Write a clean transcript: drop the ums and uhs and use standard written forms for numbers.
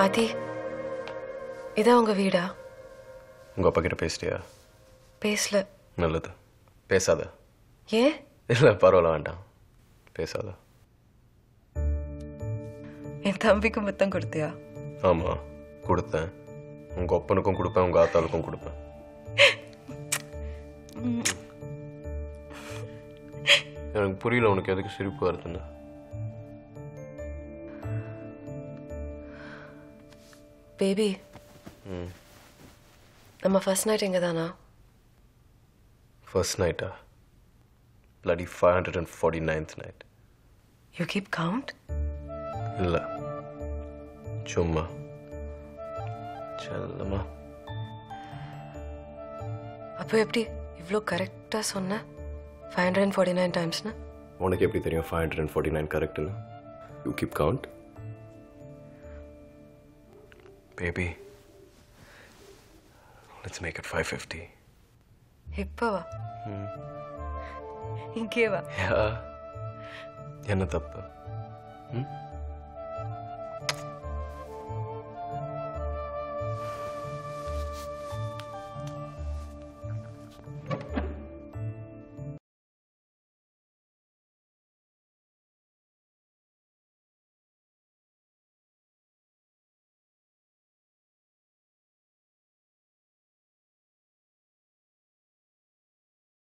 ஆதி, இதான் உங்க வீடா? உங்க அப்பா கிட்ட பேசிட்டியா? பேசல. நல்லது, பேசாத. ஏன்? இல்லை, பரவாயில்ல, வேண்டாம், பேசாத. என் தம்பிக்கு முத்தம் கொடுத்தியா? ஆமா, கொடுத்தேன். உங்க அப்பனுக்கும் கொடுப்பேன், உங்க ஆத்தாளுக்கும் கொடுப்பேன். எனக்கு புரியல, உனக்கு எதுக்கு சிரிப்பு வருதுன்னு. பேபி, நம்ம ஃபர்ஸ்ட் நைட் எங்கே தானா? First NAITA? bloody 549th night. You keep count? இல்லை, சும்மா செல்லமா. அப்போ எப்படி இவ்வளோ கரெக்டாக சொன்ன? 549 டைம்ஸ்னா உனக்கு எப்படி தெரியும் 549 கரெக்ட்னு? You keep count? Baby, let's make it 550. Hippa? Inke va? Yeah. Enna thappu?